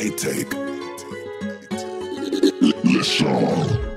they take. Listen.